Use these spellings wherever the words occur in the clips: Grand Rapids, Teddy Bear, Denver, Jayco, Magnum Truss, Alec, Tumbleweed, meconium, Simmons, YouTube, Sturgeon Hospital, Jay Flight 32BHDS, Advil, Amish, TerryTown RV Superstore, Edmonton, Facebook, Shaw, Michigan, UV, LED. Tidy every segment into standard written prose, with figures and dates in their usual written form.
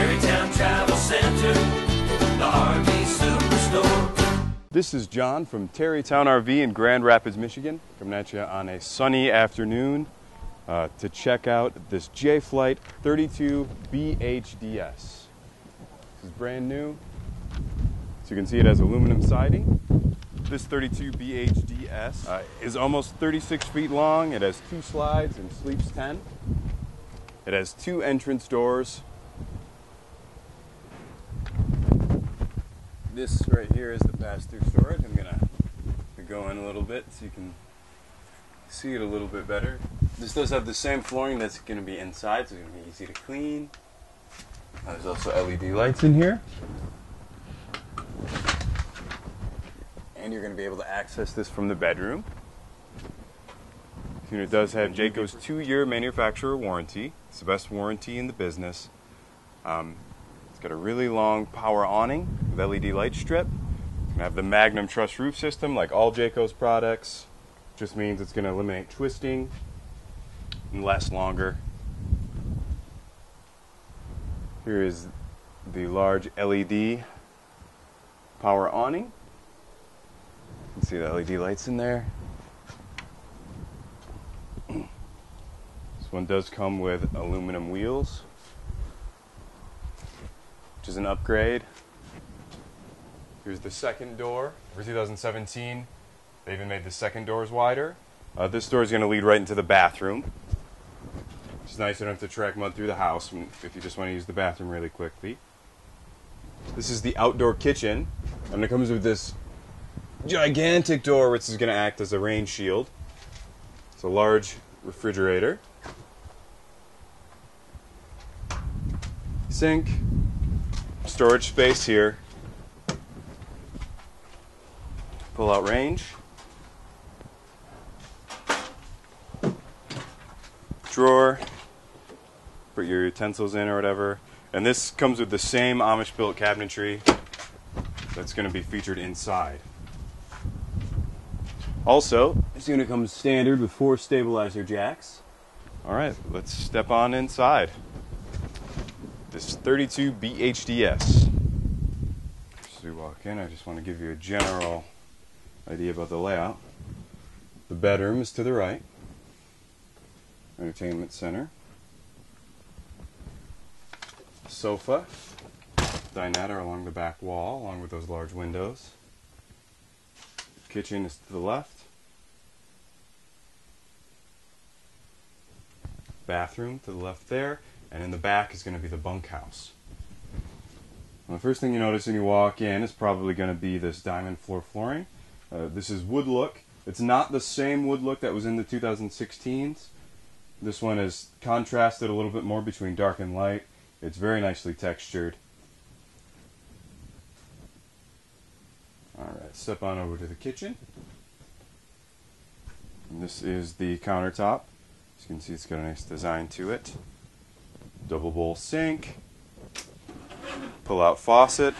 TerryTown Travel Center, the RV Superstore. This is John from TerryTown RV in Grand Rapids, Michigan. Coming at you on a sunny afternoon to check out this Jay Flight 32BHDS. This is brand new. So you can see it has aluminum siding. This 32BHDS is almost 36 feet long. It has 2 slides and sleeps 10. It has 2 entrance doors. This right here is the pass-through storage. I'm gonna go in a little bit so you can see it a little bit better. This does have the same flooring that's gonna be inside, so it's gonna be easy to clean. There's also LED lights in here. And you're going to be able to access this from the bedroom. The unit does have Jayco's 2-year manufacturer warranty. It's the best warranty in the business. It's got a really long power awning with LED light strip. It's going to have the Magnum Truss roof system like all Jayco's products. Just means it's going to eliminate twisting and last longer. Here is the large LED power awning. You can see the LED lights in there. This one does come with aluminum wheels, which is an upgrade. Here's the second door. For 2017, they even made the second doors wider. This door is going to lead right into the bathroom. It's nice, you don't have to track mud through the house if you just want to use the bathroom really quickly. This is the outdoor kitchen, and it comes with this gigantic door, which is going to act as a rain shield. It's a large refrigerator, sink, storage space here, pull out range, drawer, put your utensils in or whatever. And this comes with the same Amish built cabinetry that's going to be featured inside. Also, this unit comes standard with 4 stabilizer jacks. Alright, let's step on inside. This 32BHDS. As we walk in, I just want to give you a general idea about the layout. The bedroom is to the right. Entertainment center. Sofa. Dinette are along the back wall, along with those large windows. Kitchen is to the left. Bathroom to the left there. And in the back is going to be the bunkhouse. Well, the first thing you notice when you walk in is probably going to be this diamond floor flooring. This is wood look. It's not the same wood look that was in the 2016s. This one is contrasted a little bit more between dark and light. It's very nicely textured. Alright, step on over to the kitchen. And this is the countertop. As you can see, it's got a nice design to it. Double bowl sink. Pull out faucet.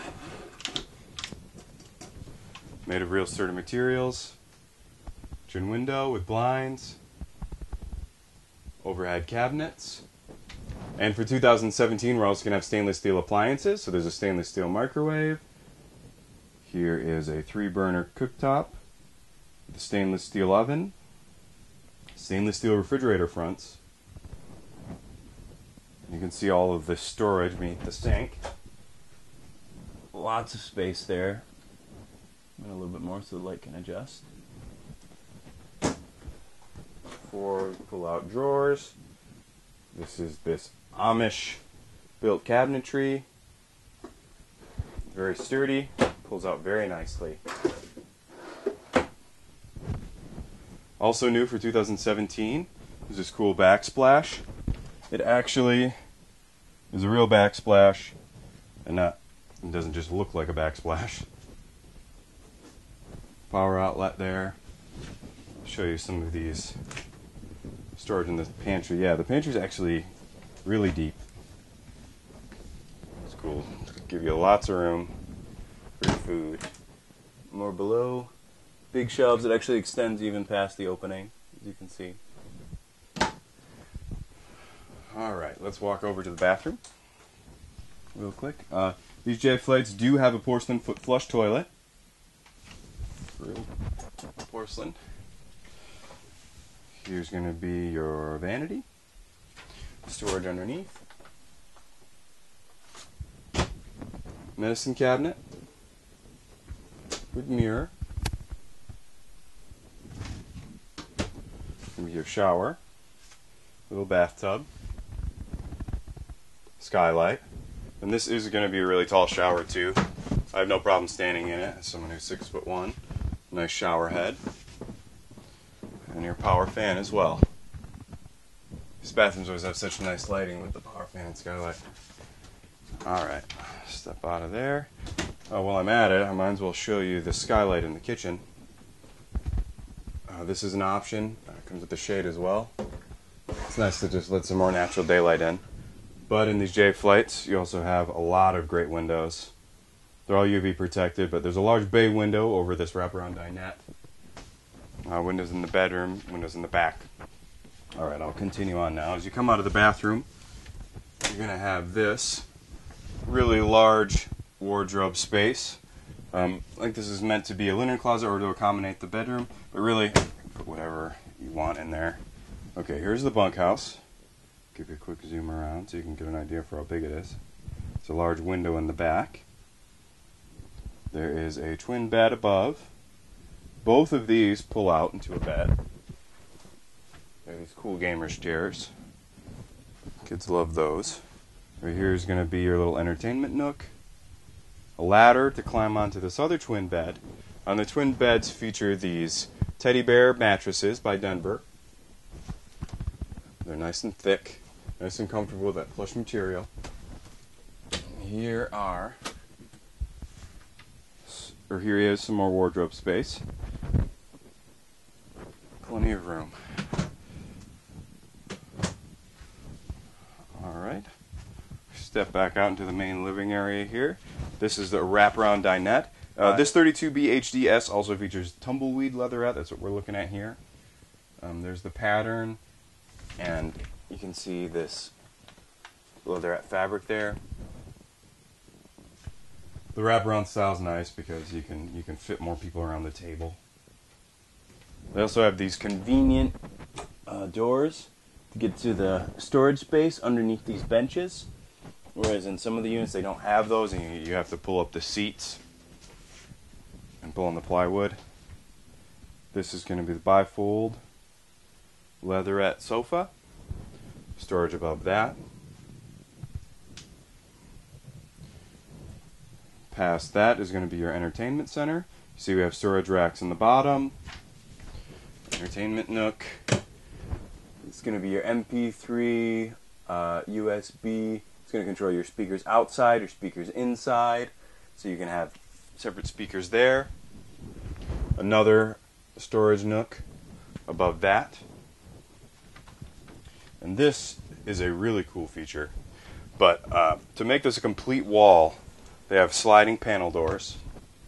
Made of real sturdy materials. Kitchen window with blinds. Overhead cabinets. And for 2017, we're also going to have stainless steel appliances. So there's a stainless steel microwave. Here is a 3-burner cooktop with a stainless steel oven, stainless steel refrigerator fronts. You can see all of the storage beneath the sink. Lots of space there. And a little bit more so the light can adjust. 4 pull-out drawers. This is this Amish built cabinetry. Very sturdy. Pulls out very nicely. Also new for 2017 is this cool backsplash. It actually is a real backsplash and not, it doesn't just look like a backsplash. Power outlet there. I'll show you some of these storage in the pantry. Yeah, the pantry is actually really deep. It's cool. It'll give you lots of room. Food. More below, big shelves. It actually extends even past the opening, as you can see. All right, let's walk over to the bathroom. real quick. These Jay Flights do have a porcelain foot flush toilet. Real porcelain. Here's going to be your vanity. Storage underneath. Medicine cabinet. With mirror. Going to be your shower. Little bathtub. Skylight. And this is going to be a really tall shower too. I have no problem standing in it as someone who's 6'1". Nice shower head. And your power fan as well. These bathrooms always have such nice lighting with the power fan and skylight. Alright, step out of there. While I'm at it, I might as well show you the skylight in the kitchen. This is an option. It comes with a shade as well. It's nice to just let some more natural daylight in. But in these Jay Flights, you also have a lot of great windows. They're all UV protected, but there's a large bay window over this wraparound dinette. Windows in the bedroom, windows in the back. Alright, I'll continue on now. As you come out of the bathroom, you're going to have this really large wardrobe space. Like this is meant to be a linen closet or to accommodate the bedroom, but really, put whatever you want in there. Okay, here's the bunkhouse. Give you a quick zoom around so you can get an idea for how big it is. It's a large window in the back. There is a twin bed above. Both of these pull out into a bed. There are these cool gamer's chairs. Kids love those. Right here is going to be your little entertainment nook. A ladder to climb onto this other twin bed. On the twin beds feature these Teddy Bear mattresses by Denver. They're nice and thick, nice and comfortable with that plush material. Here are, or here is some more wardrobe space. Plenty of room. Alright, step back out into the main living area here. This is the wraparound dinette. This 32BHDS also features tumbleweed leatherette. That's what we're looking at here. There's the pattern, and you can see this leatherette fabric there. The wraparound style is nice because you can fit more people around the table. They also have these convenient doors to get to the storage space underneath these benches. Whereas in some of the units they don't have those, and you have to pull up the seats and pull on the plywood. This is going to be the bifold leatherette sofa. Storage above that. Past that is going to be your entertainment center. You see we have storage racks in the bottom. Entertainment nook. It's going to be your MP3, USB. It's going to control your speakers outside, your speakers inside. So you can have separate speakers there. Another storage nook above that. And this is a really cool feature, but to make this a complete wall, they have sliding panel doors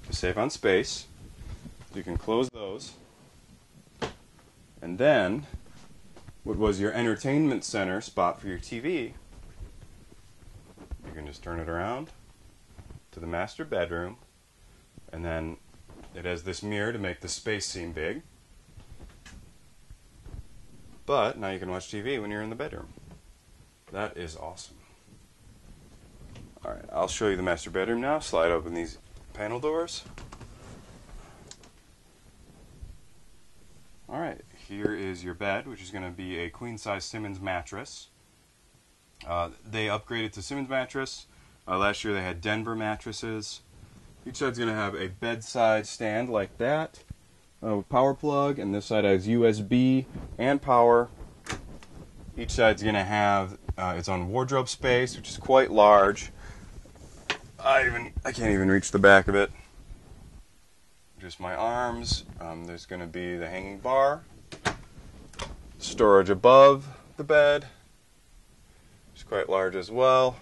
to save on space. You can close those, and then what was your entertainment center spot for your TV, you can just turn it around to the master bedroom, and then it has this mirror to make the space seem big. But now you can watch TV when you're in the bedroom. That is awesome. Alright, I'll show you the master bedroom now. Slide open these panel doors. Alright, here is your bed, which is going to be a queen-size Simmons mattress. They upgraded to Simmons mattress. Last year they had Denver mattresses. Each side's going to have a bedside stand like that. Power plug, and this side has USB and power. Each side's going to have its own wardrobe space, which is quite large. I can't even reach the back of it. Just my arms. There's going to be the hanging bar. Storage above the bed. It's quite large as well.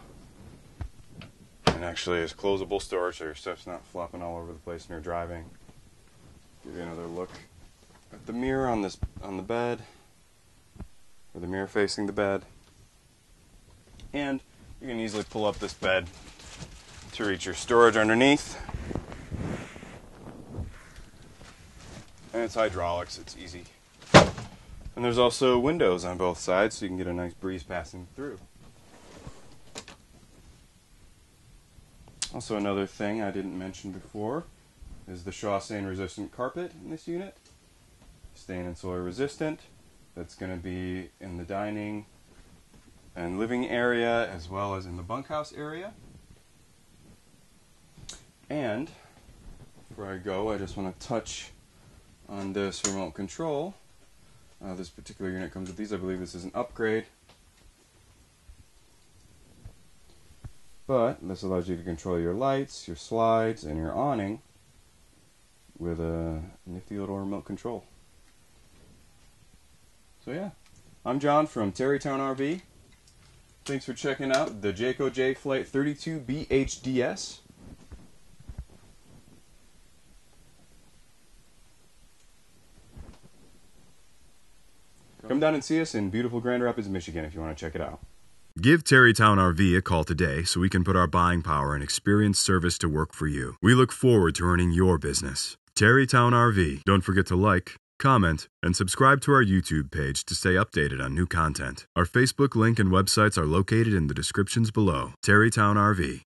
And actually is closable storage so your stuff's not flopping all over the place when you're driving. Give you another look at the mirror on the bed, or the mirror facing the bed, and you can easily pull up this bed to reach your storage underneath. And it's hydraulics, it's easy. And there's also windows on both sides, so you can get a nice breeze passing through. Also, another thing I didn't mention before is the Shaw stain resistant carpet in this unit. Stain and soil resistant. That's going to be in the dining and living area as well as in the bunkhouse area. And before I go, I just want to touch on this remote control. This particular unit comes with these. I believe this is an upgrade. But this allows you to control your lights, your slides, and your awning with a nifty little remote control. So yeah, I'm John from TerryTown RV. Thanks for checking out the Jayco Jay Flight 32BHDS. Come down and see us in beautiful Grand Rapids, Michigan if you want to check it out. Give TerryTown RV a call today so we can put our buying power and experienced service to work for you. We look forward to earning your business. TerryTown RV. Don't forget to like, comment, and subscribe to our YouTube page to stay updated on new content. Our Facebook link and websites are located in the descriptions below. TerryTown RV.